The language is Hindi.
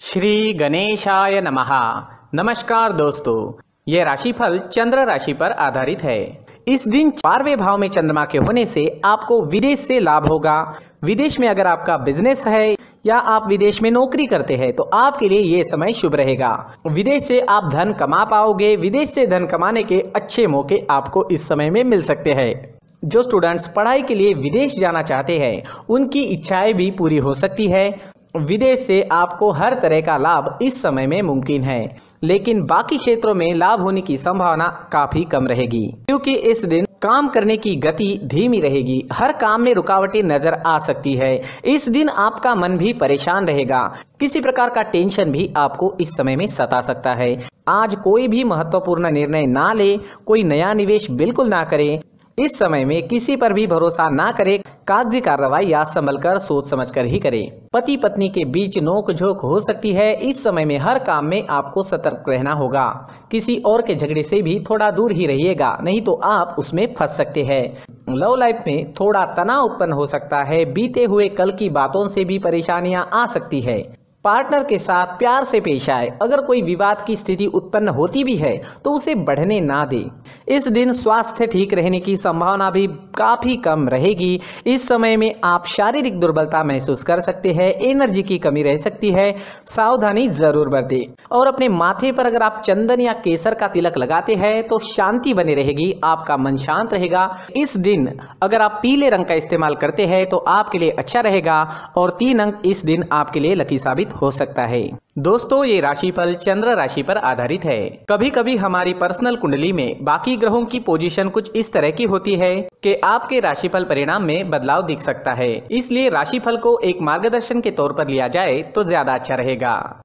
श्री गणेशाय नमः। नमस्कार दोस्तों, यह राशिफल चंद्र राशि पर आधारित है। इस दिन 12वें भाव में चंद्रमा के होने से आपको विदेश से लाभ होगा। विदेश में अगर आपका बिजनेस है या आप विदेश में नौकरी करते हैं तो आपके लिए ये समय शुभ रहेगा। विदेश से आप धन कमा पाओगे। विदेश से धन कमाने के अच्छे मौके आपको इस समय में मिल सकते हैं। जो स्टूडेंट्स पढ़ाई के लिए विदेश जाना चाहते हैं उनकी इच्छाएं भी पूरी हो सकती है। विदेश से आपको हर तरह का लाभ इस समय में मुमकिन है, लेकिन बाकी क्षेत्रों में लाभ होने की संभावना काफी कम रहेगी, क्योंकि इस दिन काम करने की गति धीमी रहेगी। हर काम में रुकावटें नजर आ सकती है। इस दिन आपका मन भी परेशान रहेगा। किसी प्रकार का टेंशन भी आपको इस समय में सता सकता है। आज कोई भी महत्वपूर्ण निर्णय ना ले, कोई नया निवेश बिल्कुल ना करे। इस समय में किसी पर भी भरोसा ना करें। कागजी कार्रवाई या संभलकर सोच समझकर ही करें। पति पत्नी के बीच नोक झोंक हो सकती है। इस समय में हर काम में आपको सतर्क रहना होगा। किसी और के झगड़े से भी थोड़ा दूर ही रहिएगा, नहीं तो आप उसमें फंस सकते हैं। लव लाइफ में थोड़ा तनाव उत्पन्न हो सकता है। बीते हुए कल की बातों से भी परेशानियां आ सकती है। पार्टनर के साथ प्यार से पेश आए। अगर कोई विवाद की स्थिति उत्पन्न होती भी है तो उसे बढ़ने ना दे। इस दिन स्वास्थ्य ठीक रहने की संभावना भी काफ़ी कम रहेगी। इस समय में आप शारीरिक दुर्बलता महसूस कर सकते हैं। एनर्जी की कमी रह सकती है। सावधानी जरूर बरतें। और अपने माथे पर अगर आप चंदन या केसर का तिलक लगाते हैं तो शांति बनी रहेगी, आपका मन शांत रहेगा। इस दिन अगर आप पीले रंग का इस्तेमाल करते हैं तो आपके लिए अच्छा रहेगा। और 3 अंक इस दिन आपके लिए लकी साबित हो सकता है। दोस्तों, ये राशिफल चंद्र राशि पर आधारित है। कभी कभी हमारी पर्सनल कुंडली में बाकी ग्रहों की पोजीशन कुछ इस तरह की होती है कि आपके राशिफल परिणाम में बदलाव दिख सकता है। इसलिए राशिफल को एक मार्गदर्शन के तौर पर लिया जाए तो ज्यादा अच्छा रहेगा।